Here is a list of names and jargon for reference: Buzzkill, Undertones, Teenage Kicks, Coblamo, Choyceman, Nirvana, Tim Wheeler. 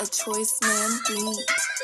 a Choyceman beat.